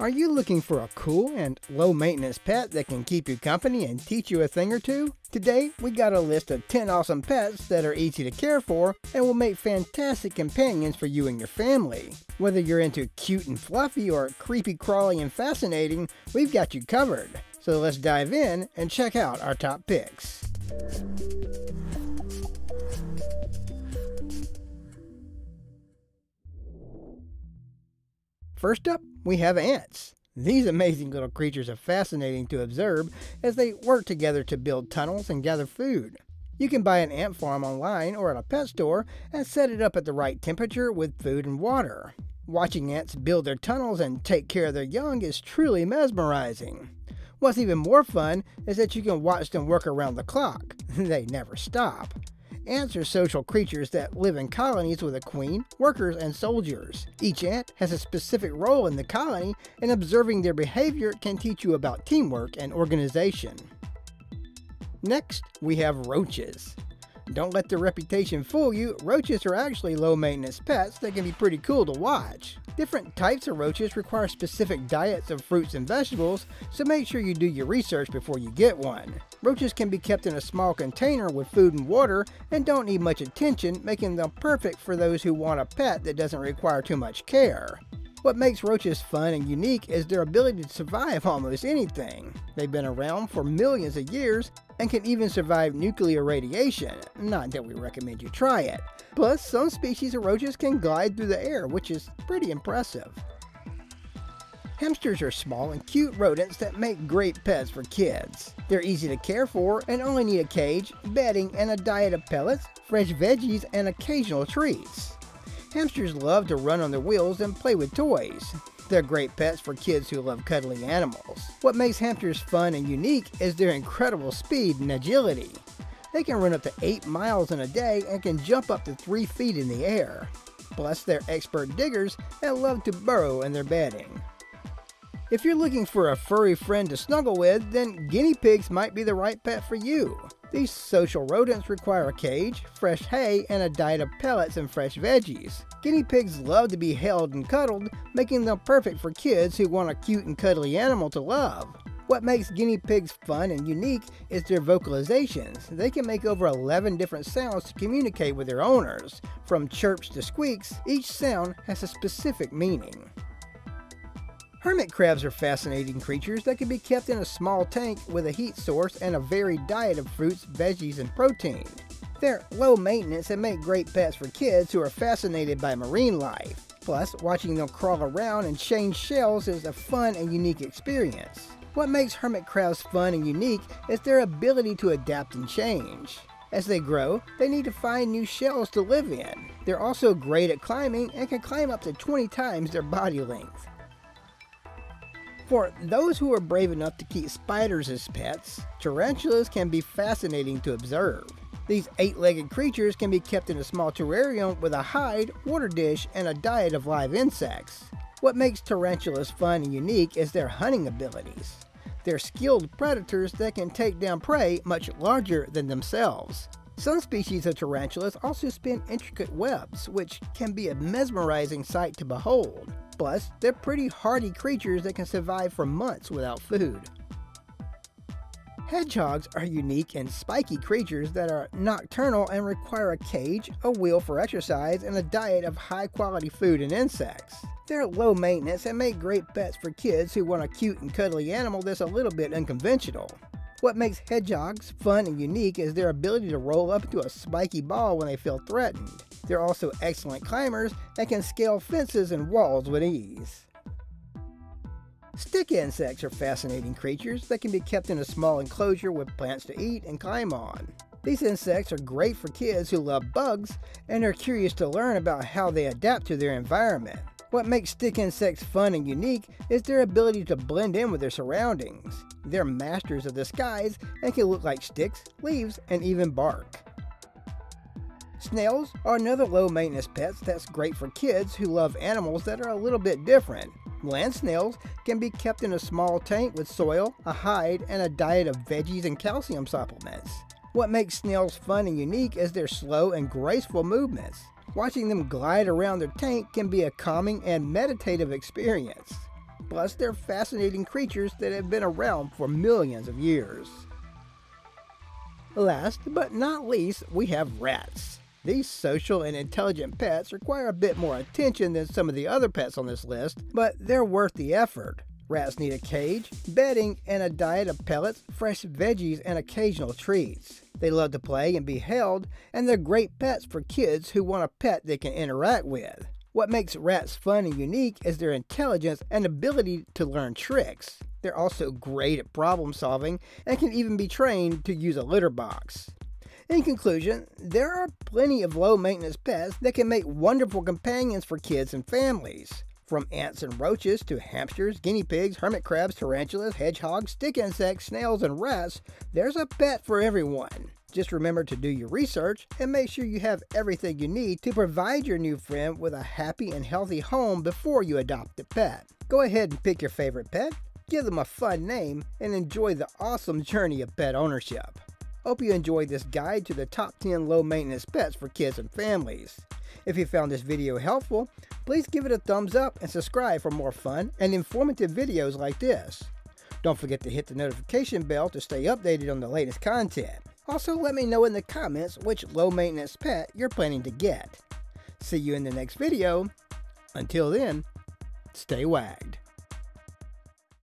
Are you looking for a cool and low-maintenance pet that can keep you company and teach you a thing or two? Today, we got a list of 10 awesome pets that are easy to care for and will make fantastic companions for you and your family. Whether you're into cute and fluffy or creepy, crawly, and fascinating, we've got you covered. So let's dive in and check out our top picks. First up, we have ants. These amazing little creatures are fascinating to observe as they work together to build tunnels and gather food. You can buy an ant farm online or at a pet store and set it up at the right temperature with food and water. Watching ants build their tunnels and take care of their young is truly mesmerizing. What's even more fun is that you can watch them work around the clock. They never stop. Ants are social creatures that live in colonies with a queen, workers, and soldiers. Each ant has a specific role in the colony, and observing their behavior can teach you about teamwork and organization. Next, we have roaches. Don't let their reputation fool you, roaches are actually low-maintenance pets that can be pretty cool to watch. Different types of roaches require specific diets of fruits and vegetables, so make sure you do your research before you get one. Roaches can be kept in a small container with food and water and don't need much attention, making them perfect for those who want a pet that doesn't require too much care. What makes roaches fun and unique is their ability to survive almost anything. They've been around for millions of years and can even survive nuclear radiation, not that we recommend you try it. Plus, some species of roaches can glide through the air, which is pretty impressive. Hamsters are small and cute rodents that make great pets for kids. They're easy to care for and only need a cage, bedding, and a diet of pellets, fresh veggies, and occasional treats. Hamsters love to run on their wheels and play with toys. They're great pets for kids who love cuddling animals. What makes hamsters fun and unique is their incredible speed and agility. They can run up to 8 miles in a day and can jump up to 3 feet in the air. Plus, they're expert diggers and love to burrow in their bedding. If you're looking for a furry friend to snuggle with, then guinea pigs might be the right pet for you. These social rodents require a cage, fresh hay, and a diet of pellets and fresh veggies. Guinea pigs love to be held and cuddled, making them perfect for kids who want a cute and cuddly animal to love. What makes guinea pigs fun and unique is their vocalizations. They can make over 11 different sounds to communicate with their owners. From chirps to squeaks, each sound has a specific meaning. Hermit crabs are fascinating creatures that can be kept in a small tank with a heat source and a varied diet of fruits, veggies, and protein. They're low maintenance and make great pets for kids who are fascinated by marine life. Plus, watching them crawl around and change shells is a fun and unique experience. What makes hermit crabs fun and unique is their ability to adapt and change. As they grow, they need to find new shells to live in. They're also great at climbing and can climb up to 20 times their body length. For those who are brave enough to keep spiders as pets, tarantulas can be fascinating to observe. These 8-legged creatures can be kept in a small terrarium with a hide, water dish, and a diet of live insects. What makes tarantulas fun and unique is their hunting abilities. They're skilled predators that can take down prey much larger than themselves. Some species of tarantulas also spin intricate webs, which can be a mesmerizing sight to behold. Plus, they're pretty hardy creatures that can survive for months without food. Hedgehogs are unique and spiky creatures that are nocturnal and require a cage, a wheel for exercise, and a diet of high-quality food and insects. They're low maintenance and make great pets for kids who want a cute and cuddly animal that's a little bit unconventional. What makes hedgehogs fun and unique is their ability to roll up into a spiky ball when they feel threatened. They're also excellent climbers and can scale fences and walls with ease. Stick insects are fascinating creatures that can be kept in a small enclosure with plants to eat and climb on. These insects are great for kids who love bugs and are curious to learn about how they adapt to their environment. What makes stick insects fun and unique is their ability to blend in with their surroundings. They're masters of the skies and can look like sticks, leaves, and even bark. Snails are another low-maintenance pets that's great for kids who love animals that are a little bit different. Land snails can be kept in a small tank with soil, a hide, and a diet of veggies and calcium supplements. What makes snails fun and unique is their slow and graceful movements. Watching them glide around their tank can be a calming and meditative experience. Plus, they're fascinating creatures that have been around for millions of years. Last but not least, we have rats. These social and intelligent pets require a bit more attention than some of the other pets on this list, but they're worth the effort. Rats need a cage, bedding, and a diet of pellets, fresh veggies, and occasional treats. They love to play and be held, and they're great pets for kids who want a pet they can interact with. What makes rats fun and unique is their intelligence and ability to learn tricks. They're also great at problem solving and can even be trained to use a litter box. In conclusion, there are plenty of low-maintenance pets that can make wonderful companions for kids and families. From ants and roaches to hamsters, guinea pigs, hermit crabs, tarantulas, hedgehogs, stick insects, snails, and rats, there's a pet for everyone. Just remember to do your research and make sure you have everything you need to provide your new friend with a happy and healthy home before you adopt a pet. Go ahead and pick your favorite pet, give them a fun name, and enjoy the awesome journey of pet ownership. Hope you enjoyed this guide to the top 10 low maintenance pets for kids and families. If you found this video helpful, please give it a thumbs up and subscribe for more fun and informative videos like this. Don't forget to hit the notification bell to stay updated on the latest content. Also, let me know in the comments which low maintenance pet you're planning to get. See you in the next video. Until then, stay wagged.